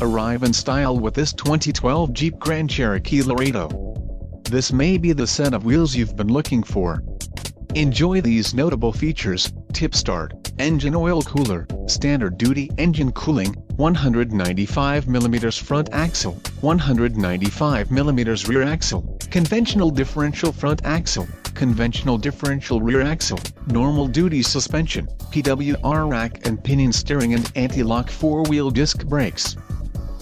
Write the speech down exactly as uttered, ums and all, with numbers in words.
Arrive in style with this twenty twelve Jeep Grand Cherokee Laredo. This may be the set of wheels you've been looking for. Enjoy these notable features: tip start, engine oil cooler, standard duty engine cooling, one hundred ninety-five millimeter front axle, one hundred ninety-five millimeter rear axle, conventional differential front axle, conventional differential rear axle, normal duty suspension, P W R rack and pinion steering, and anti-lock four-wheel disc brakes.